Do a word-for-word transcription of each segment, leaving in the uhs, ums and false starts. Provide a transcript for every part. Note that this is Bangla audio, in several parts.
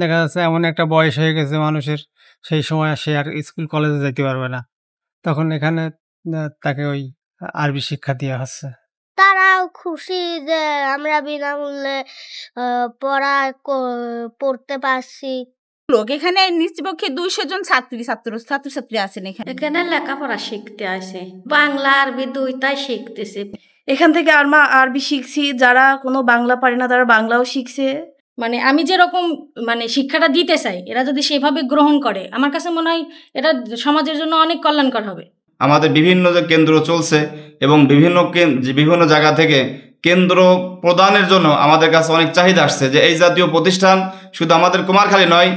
দেখা যাচ্ছে এমন একটা বয়স হয়ে গেছে মানুষের, সেই সময় সে আর স্কুল কলেজে যেতে পারবে না, তখন এখানে আহ, তাকে ওই আরবি শিক্ষা দেওয়া হচ্ছে। তারাও খুশি যে আমরা বিনামূল্যে আহ, পড়া ক- পড়তে পারছি। লোক এখানে নিচপক্ষে দুইশো জন ছাত্রী ছাত্র ছাত্রছাত্রী আছেন এখানে। এখানে লেখাপড়া শিখতে আসে, বাংলা আরবি দুইটাই শিখতেছে। এখান থেকে আর মা আরবি শিখছি, যারা কোনো বাংলা পারে না তারা বাংলাও শিখছে। মানে আমি যেরকম মানে শিক্ষাটা দিতে চাই, এরা যদি সেভাবে গ্রহণ করে, আমার কাছে মনে হয় এটা সমাজের জন্য অনেক কল্যাণকর হবে। আমাদের বিভিন্ন যে কেন্দ্র চলছে এবং বিভিন্ন কেন- যে বিভিন্ন জায়গা থেকে কেন্দ্র প্রদানের জন্য আমাদের কাছে অনেক চাহিদা আসছে যে এই জাতীয় প্রতিষ্ঠান শুধু আমাদের কুমারখালী নয়।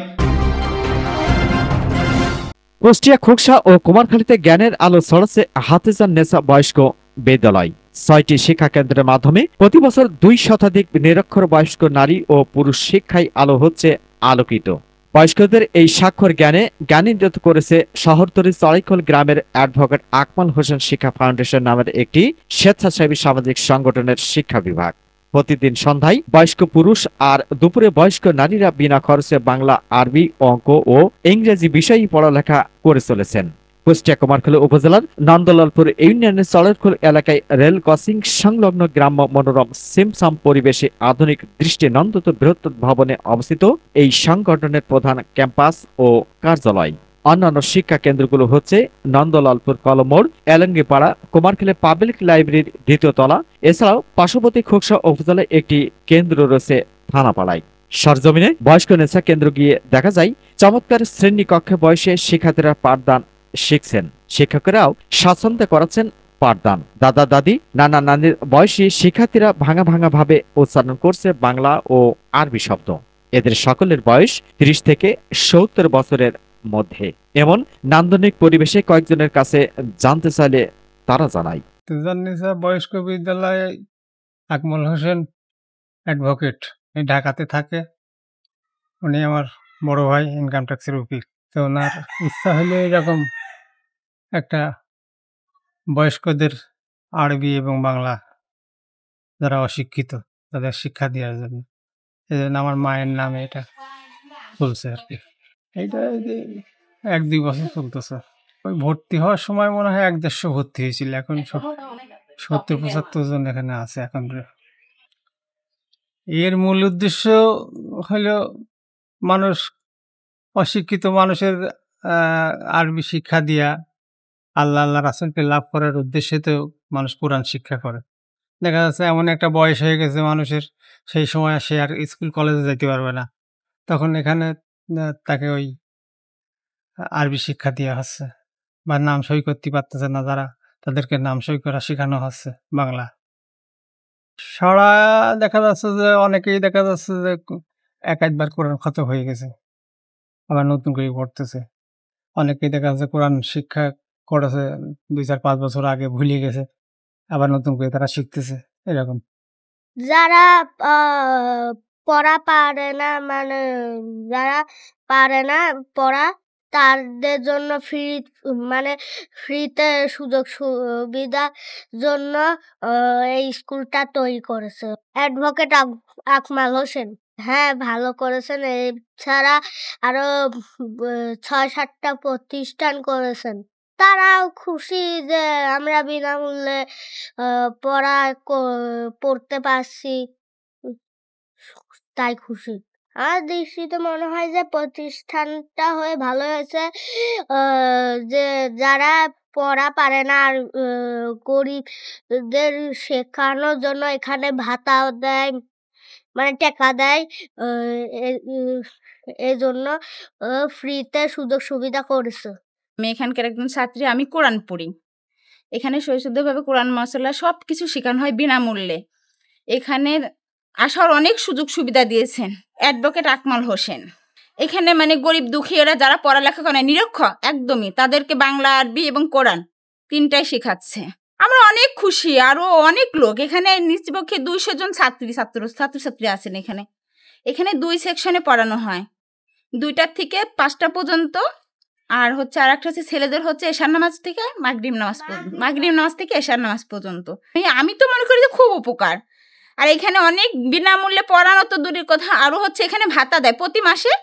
কুষ্টিয়া খোকসা ও কুমারখালীতে জ্ঞানের আলো ছড়াচ্ছে হাতেজান নেসা বয়স্ক বিদ্যালয়। ছয়টি শিক্ষা কেন্দ্রের মাধ্যমে প্রতি বছর দুই শতাধিক নিরক্ষর বয়স্ক নারী ও পুরুষ শিক্ষায় আলো হচ্ছে আলোকিত। বয়স্কদের এই স্বাক্ষর জ্ঞানে জ্ঞানীত করেছে শহরতলি চড়াইখোল গ্রামের অ্যাডভোকেট আকমাল হোসেন শিক্ষা ফাউন্ডেশন নামের একটি স্বেচ্ছাসেবী সামাজিক সংগঠনের শিক্ষা বিভাগ। প্রতিদিন সন্ধ্যায় বয়স্ক পুরুষ আর দুপুরে বয়স্ক নারীরা বিনা খরচে বাংলা, আরবি, অঙ্ক ও ইংরেজি বিষয়ে পড়ালেখা করে চলেছেন। কুষ্টিয়া কুমারখালী উপজেলার নন্দলালপুর ইউনিয়নের চড়াইখোল এলাকায় রেল ক্রসিং সংলগ্ন গ্রাম্য মনোরম সিমসাম পরিবেশে আধুনিক দৃষ্টি নন্দত বৃহত্তর ভবনে অবস্থিত এই সংগঠনের প্রধান ক্যাম্পাস ও কার্যালয়। অন্যান্য শিক্ষা কেন্দ্রগুলো হচ্ছে নন্দলালপুর কলমোড়, এলঙ্গি পাড়া, কুমারখালী পাবলিক লাইব্রেরির দ্বিতীয় তলা। এছাড়াও পার্শ্ববর্তী খোকসা উপজেলায় একটি কেন্দ্র রয়েছে থানাপাড়ায়। সরজমিনে বয়স্ক নেশা কেন্দ্র গিয়ে দেখা যায় চমৎকার শ্রেণী কক্ষে বয়সে শিক্ষার্থীরা পাঠদান শিখছেন, শিক্ষকেরাও স্বাচ্ছন্দ্যে করাচ্ছেন পাঠদান। দাদা দাদি, নানা নানির বয়সী শিক্ষার্থীরা ভাঙা ভাঙা ভাবে উচ্চারণ করছে বাংলা ও আরবি শব্দ। এদের সকলের বয়স ত্রিশ থেকে সত্তর বছরের মধ্যে। এমন নান্দনিক পরিবেশে কয়েকজনের কাছে জানতে চাইলে তারা জানায়। হাতেজান নেসা বয়স্ক বিদ্যালয়ে আকমল হোসেন অ্যাডভোকেট এই ঢাকাতে থাকে, উনি আমার বড় ভাই, ইনকাম ট্যাক্সের উকিল। তো ওনার ইচ্ছা হলো এরকম একটা বয়স্কদের আরবি এবং বাংলা যারা অশিক্ষিত তাদের শিক্ষা দেওয়ার জন্য, এই জন্য আমার মায়ের নামে এটা চলছে আর কি। এইটা এই যে এক দুই বছর চলতেছে। ওই ভর্তি হওয়ার সময় মনে হয় এক দেড়শো ভর্তি হয়েছিল, এখন সত- সত্তর পঁচাত্তর জন এখানে আছে এখন। এর মূল উদ্দেশ্য হলো মানুষ অশিক্ষিত মানুষের আহ, আরবি শিক্ষা দিয়া আল্লাহ আল্লাহ রাসুলকে লাভ করার উদ্দেশ্যে তো মানুষ কোরআন শিক্ষা করে। দেখা যাচ্ছে এমন একটা বয়স হয়ে গেছে মানুষের, সেই সময় সে আর স্কুল কলেজে যেতে পারবে না, তখন এখানে আহ, তাকে ওই আরবি শিক্ষা দেওয়া হচ্ছে, বা নাম সই করতে পারতেছে না যারা, তাদেরকে নাম সই করা শেখানো হচ্ছে বাংলা। সারা দেখা যাচ্ছে যে অনেকেই দেখা যাচ্ছে যে এক একবার কোরআন খতম হয়ে গেছে, আবার নতুন করে পড়তেছে। অনেকেই দেখা যাচ্ছে কোরআন শিক্ষা করেছে দুই চার পাঁচ বছর আগে, ভুলে গেছে, আবার নতুন করে তারা শিখতেছে এরকম। যারা আহ, পড়া পারে না, মানে যারা পারে না পড়া, তাদের জন্য ফ্রি মানে ফ্রিতে সুযোগ সুবিধার জন্য আহ, এই স্কুলটা তৈরি করেছে অ্যাডভোকেট আকমাল হোসেন। হ্যাঁ, ভালো করেছেন। এছাড়া আরো ব- ছয় সাতটা প্রতিষ্ঠান করেছেন। তারাও খুশি যে আমরা বিনামূল্যে আহ, পড়া ক- পড়তে পারছি, তাই খুশি। আমার দৃষ্টিতে মনে হয় যে প্রতিষ্ঠানটা হয়ে ভালো হয়েছে। আহ, যে যারা পড়া পারে না আর আহ, গরিবদের শেখানোর জন্য এখানে ভাতাও দেয়, মানে টাকা দেয়। আহ, এ- উম, এজন্য ফ্রিতে সুযোগ সুবিধা করেছে। আমি এখানকার একজন ছাত্রী, আমি কোরআন পড়ি। এখানে শৈশুদ্ধভাবে কোরআন মশলা সব কিছু শেখানো হয় বিনামূল্যে। এখানে আসার অনেক সুযোগ সুবিধা দিয়েছেন অ্যাডভোকেট আকমাল হোসেন। এখানে মানে গরিব দুঃখীরা যারা পড়ালেখা করে না, নিরক্ষর একদমই, তাদেরকে বাংলা, আরবি এবং কোরআন তিনটাই শেখাচ্ছে। আমরা অনেক খুশি। আরও অনেক লোক এখানে নিচপক্ষে দুইশো জন ছাত্রী ছাত্র ছাত্রছাত্রী আছেন এখানে। এখানে দুই সেকশনে পড়ানো হয়, দুইটার থেকে পাঁচটা পর্যন্ত। আর হচ্ছে আর একটা হচ্ছে ছেলেদের হচ্ছে এশার নামাজ থেকে মাগরিব নামাজ পর্যন্ত, মাগরিব নামাজ থেকে এশার নামাজ পর্যন্ত। এই আমি তো মনে করি যে খুব উপকার। আর এখানে অনেক বিনামূল্যে পড়ানো তো দূরের কথা, আরও হচ্ছে এখানে ভাতা দেয় প্রতি মাসে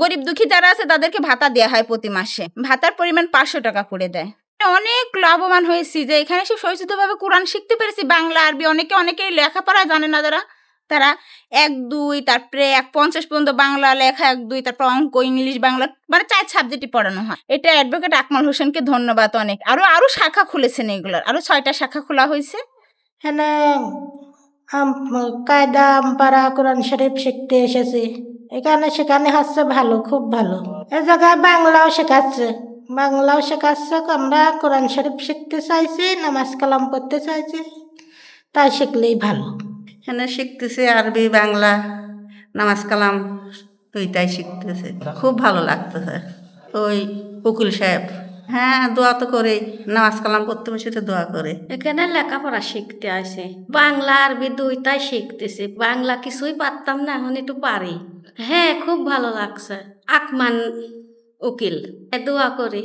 গরিব দুঃখী যারা আছে তাদেরকে ভাতা দেওয়া হয় প্রতি মাসে, ভাতার পরিমাণ পাঁচশো টাকা করে দেয়। অনেক লাভবান হয়েছি যে এখানে সে সচেতনভাবে কোরআন শিখতে পেরেছি, বাংলা আরবি। অনেকে অনেকেই লেখাপড়া জানে না যারা, তারা এক দুই তারপরে এক পঞ্চাশ পর্যন্ত বাংলা লেখা, এক দুই তারপর অঙ্ক, ইংলিশ, বাংলা, মানে চার সাবজেক্টই পড়ানো হয়। এটা অ্যাডভোকেট আকমাল হোসেনকে ধন্যবাদ অনেক। আরো আরো শাখা খুলেছেন, এগুলোর আরো ছয়টা শাখা খোলা হয়েছে। হ্যাঁ, কায়দা পারা কোরআন শরীফ শিখতে এসেছি এখানে, সেখানে হচ্ছে ভালো, খুব ভালো। এ জায়গায় বাংলাও শেখাচ্ছে, বাংলাও শেখাচ্ছে। আমরা কোরআন শরীফ শিখতে চাইছি, নামাজ কালাম পড়তে চাইছি, তাই শিখলেই ভালো। এখানে শিখতেছে আরবি, বাংলা, নামাজ কালাম দুইটাই শিখতেছে, খুব ভালো লাগতেছে। ওই উকিল সাহেব, হ্যাঁ, দোয়া তো করে, নামাজ কালাম করতে বসে তো দোয়া করে। এখানে লেখাপড়া শিখতে আসে, বাংলা আরবি দুইটাই শিখতেছে। বাংলা কিছুই পারতাম না, এখন একটু পারি। হ্যাঁ, খুব ভালো লাগছে। আকমান উকিল দোয়া করে,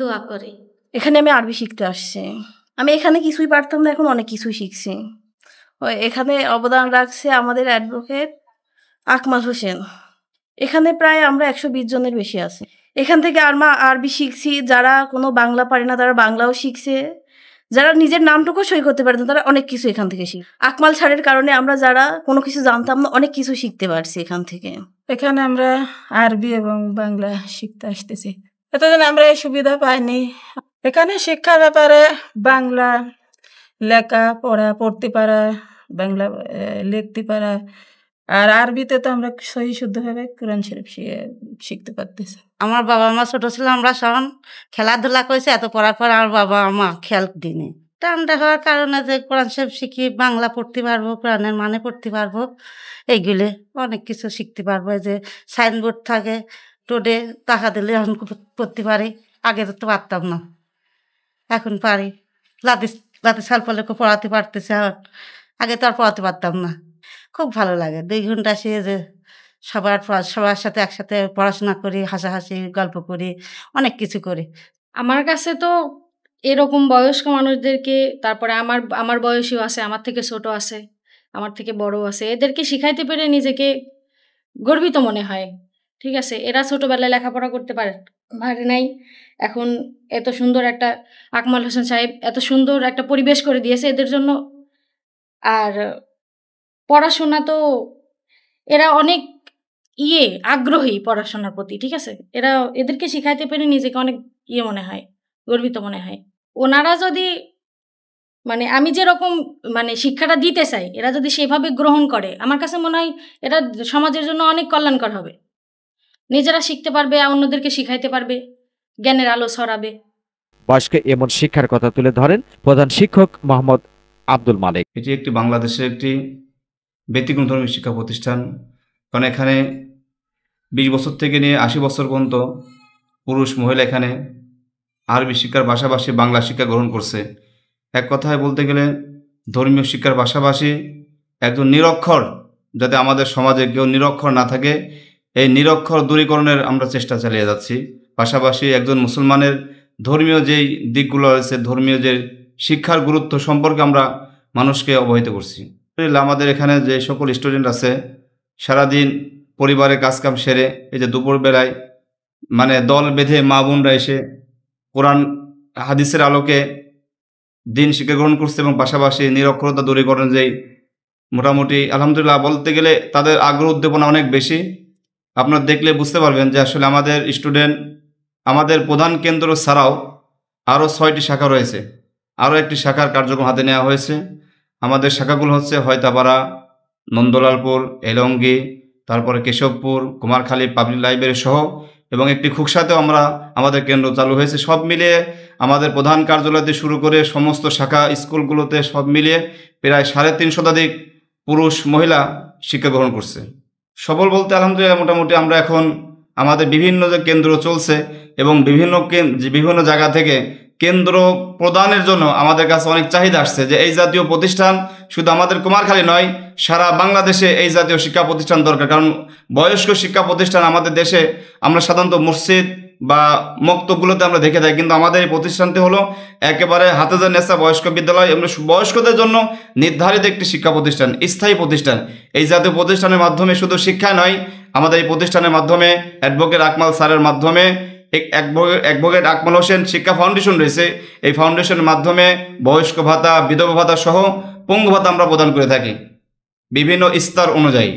দোয়া করে। এখানে আমি আরবি শিখতে আসছি, আমি এখানে কিছুই পারতাম না, এখন অনেক কিছুই শিখছি। এখানে অবদান রাখছে আমাদের অ্যাডভোকেট আকমাল হোসেন। এখানে প্রায় আমরা একশো বিশ জনের বেশি আছি। এখান থেকে আর মা আরবি শিখছি, যারা কোনো বাংলা পারে না তারা বাংলাও শিখছে, যারা নিজের নামটুকু সই করতে পারে না তারা অনেক কিছু এখান থেকে শিখ। আকমাল স্যারের কারণে আমরা যারা কোনো কিছু জানতাম না অনেক কিছু শিখতে পারছি এখান থেকে। এখানে আমরা আরবি এবং বাংলা শিখতে আসতেছি, এতদিন আমরা এই সুবিধা পাইনি। এখানে শিক্ষার ব্যাপারে বাংলা লেখা পড়া, পড়তে পারা, বাংলা লিখতে পারা, আর আরবিতে তো আমরা সহি শুদ্ধভাবে কোরআন শরীফ শিখতে পারতেছি। আমার বাবা মা ছোট ছিল, আমরা সব খেলাধুলা করেছি, এত পড়ার পর আমার বাবা মা খেয়াল দিনে টানটা হওয়ার কারণে যে কোরআন শরীফ শিখি, বাংলা পড়তে পারবো, কোরআনের মানে পড়তে পারবো, এইগুলো অনেক কিছু শিখতে পারবো। যে সাইনবোর্ড থাকে টোডে টাকা দিলে এখন পড়তে পারি, আগে তো পারতাম না, এখন পারি। লাদিস রাতে সাল পালকে পড়াতে পারতেছে, আগে তো আর পড়াতে পারতাম না। খুব ভালো লাগে, দুই ঘন্টা সে যে সবার সবার সাথে একসাথে পড়াশোনা করি, হাসাহাসি, গল্প করি, অনেক কিছু করি। আমার কাছে তো এরকম বয়স্ক মানুষদেরকে, তারপরে আমার আমার বয়সীও আছে, আমার থেকে ছোট আছে, আমার থেকে বড় আছে, এদেরকে শিখাইতে পেরে নিজেকে গর্বিত মনে হয়। ঠিক আছে, এরা ছোটোবেলায় লেখাপড়া করতে পারে পারে নাই, এখন এত সুন্দর একটা আকমাল হোসেন সাহেব এত সুন্দর একটা পরিবেশ করে দিয়েছে এদের জন্য। আর পড়াশোনা তো এরা অনেক ইয়ে আগ্রহী পড়াশোনার প্রতি। ঠিক আছে, এরা এদেরকে শিখাইতে পেরে নিজেকে অনেক ইয়ে মনে হয়, গর্বিত মনে হয়। ওনারা যদি মানে আমি যেরকম মানে শিক্ষাটা দিতে চাই, এরা যদি সেভাবে গ্রহণ করে, আমার কাছে মনে হয় এরা সমাজের জন্য অনেক কল্যাণকর হবে। নিজেরা শিখতে পারবে, অন্যদেরকে শিখাইতে পারবে, জ্ঞানের আলো ছড়াবে। বয়স্ক এমন শিক্ষার কথা তুলে ধরেন প্রধান শিক্ষক মোহাম্মদ আব্দুল মালিক। এটি একটি বাংলাদেশের একটি ব্যতিক্রমধর্মী শিক্ষা প্রতিষ্ঠান, কারণ এখানে বিশ বছর থেকে নিয়ে আশি বছর পর্যন্ত পুরুষ মহিলা এখানে আরবি শিক্ষার পাশাপাশি বাংলা শিক্ষা গ্রহণ করছে। এক কথায় বলতে গেলে ধর্মীয় শিক্ষার পাশাপাশি একজন নিরক্ষর, যাতে আমাদের সমাজে কেউ নিরক্ষর না থাকে, এই নিরক্ষর দূরীকরণের আমরা চেষ্টা চালিয়ে যাচ্ছি। পাশাপাশি একজন মুসলমানের ধর্মীয় যেই দিকগুলো রয়েছে, ধর্মীয় যে শিক্ষার গুরুত্ব সম্পর্কে আমরা মানুষকে অবহিত করছি। আমাদের এখানে যে সকল স্টুডেন্ট আছে, সারাদিন পরিবারের কাজকাম সেরে এই যে দুপুরবেলায় মানে দল বেঁধে মা বোনরা এসে কোরআন হাদিসের আলোকে দিন শিক্ষা গ্রহণ করছে, এবং পাশাপাশি নিরক্ষরতা দূরীকরণ যেই মোটামুটি আলহামদুলিল্লাহ বলতে গেলে তাদের আগ্রহ উদ্দীপনা অনেক বেশি। আপনারা দেখলে বুঝতে পারবেন যে আসলে আমাদের স্টুডেন্ট, আমাদের প্রধান কেন্দ্র ছাড়াও আরও ছয়টি শাখা রয়েছে, আরও একটি শাখার কার্যক্রম হাতে নেওয়া হয়েছে। আমাদের শাখাগুলো হচ্ছে হয়তাপাড়া, নন্দলালপুর, এলঙ্গি, তারপরে কেশবপুর, কুমারখালী পাবলিক লাইব্রেরি সহ, এবং একটি খুকসাতেও আমরা আমাদের কেন্দ্র চালু হয়েছে। সব মিলিয়ে আমাদের প্রধান কার্যালয়তে শুরু করে সমস্ত শাখা স্কুলগুলোতে সব মিলিয়ে প্রায় সাড়ে তিন শতাধিক পুরুষ মহিলা শিক্ষা গ্রহণ করছে। সফল বলতে আলহামদুলিল্লাহ মোটামুটি আমরা এখন আমাদের বিভিন্ন যে কেন্দ্র চলছে এবং বিভিন্ন বিভিন্ন জায়গা থেকে কেন্দ্র প্রদানের জন্য আমাদের কাছে অনেক চাহিদা আসছে যে এই জাতীয় প্রতিষ্ঠান শুধু আমাদের কুমারখালী নয়, সারা বাংলাদেশে এই জাতীয় শিক্ষা প্রতিষ্ঠান দরকার। কারণ বয়স্ক শিক্ষা প্রতিষ্ঠান আমাদের দেশে আমরা সাধারণত মসজিদ বা মক্তবগুলোতে আমরা দেখে থাকি, কিন্তু আমাদের এই প্রতিষ্ঠানটি হলো একেবারে হাতেজান নেসা বয়স্ক বিদ্যালয় এবং বয়স্কদের জন্য নির্ধারিত একটি শিক্ষা প্রতিষ্ঠান, স্থায়ী প্রতিষ্ঠান। এই জাতীয় প্রতিষ্ঠানের মাধ্যমে শুধু শিক্ষা নয়, আমাদের এই প্রতিষ্ঠানের মাধ্যমে অ্যাডভোকেট আকমাল স্যারের মাধ্যমে অ্যাডভোকেট আকমাল হোসেন শিক্ষা ফাউন্ডেশন রয়েছে, এই ফাউন্ডেশনের মাধ্যমে বয়স্ক ভাতা, বিধবা ভাতা সহ পঙ্গু ভাতা আমরা প্রদান করে থাকি বিভিন্ন স্তর অনুযায়ী,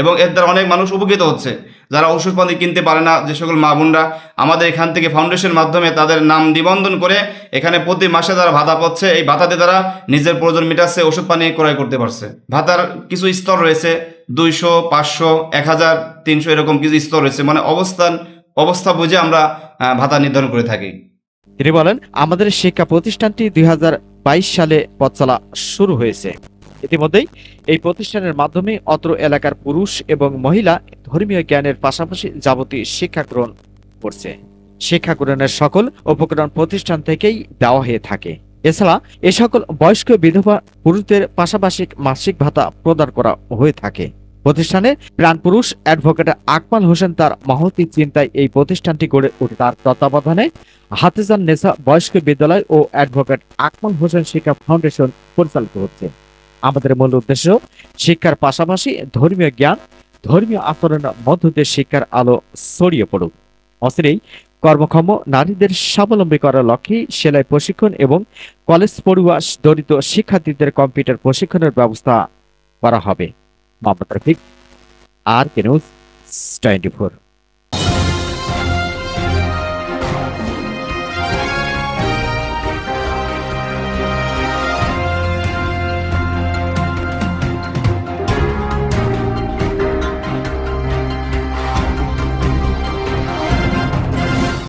এবং এর দ্বারা অনেক মানুষ উপকৃত হচ্ছে। যারা ওষুধপাতি কিনতে পারে না, যে সকল মা বোনরা আমাদের এখান থেকে ফাউন্ডেশনের মাধ্যমে তাদের নাম নিবন্ধন করে এখানে প্রতি মাসে যারা ভাতা পাচ্ছে, এই ভাতাতে তারা নিজের প্রয়োজন মেটাচ্ছে, ওষুধ পানি ক্রয় করতে পারছে। ভাতার কিছু স্তর রয়েছে, দুইশো, পাঁচশো, এক হাজার, তিনশো, এরকম কিছু স্তর রয়েছে। মানে অবস্থান অবস্থা বুঝে আমরা ভাতা নির্ধারণ করে থাকি। তিনি বলেন, আমাদের শিক্ষা প্রতিষ্ঠানটি দুই হাজার বাইশ সালে পথ চলা শুরু হয়েছে। ইতিমধ্যেই এই প্রতিষ্ঠানের মাধ্যমে অত্র এলাকার পুরুষ এবং মহিলা ধর্মীয় জ্ঞানের পাশাপাশি যাবতীয় শিক্ষা গ্রহণ করছে। শিক্ষা গ্রহণের সকল উপকরণ প্রতিষ্ঠান থেকেই দেওয়া হয়ে থাকে। এছাড়া এ সকল বয়স্ক বিধবা পুরুষদের পাশাপাশি মাসিক ভাতা প্রদান করা হয়ে থাকে। প্রতিষ্ঠানের প্রাণপুরুষ অ্যাডভোকেট আকমাল হোসেন তার মহতি চিন্তায় এই প্রতিষ্ঠানটি গড়ে ওঠে। তার তত্ত্বাবধানে হাতেজান নেসা বয়স্ক বিদ্যালয় ও অ্যাডভোকেট আকমাল হোসেন শিক্ষা ফাউন্ডেশন পরিচালিত হচ্ছে। আমাদের মূল উদ্দেশ্য শিক্ষার পাশাপাশি ধর্মীয় জ্ঞান, ধর্মীয় আচরণের মধ্য দিয়ে শিক্ষার আলো ছড়িয়ে পড়ুক। অচিরেই কর্মক্ষম নারীদের স্বাবলম্বী করার লক্ষ্যে সেলাই প্রশিক্ষণ এবং কলেজ পড়ুয়া দরিদ্র শিক্ষার্থীদের কম্পিউটার প্রশিক্ষণের ব্যবস্থা করা হবে। মোহাম্মদ রফিক, আর কে নিউজ টোয়েন্টি ফোর।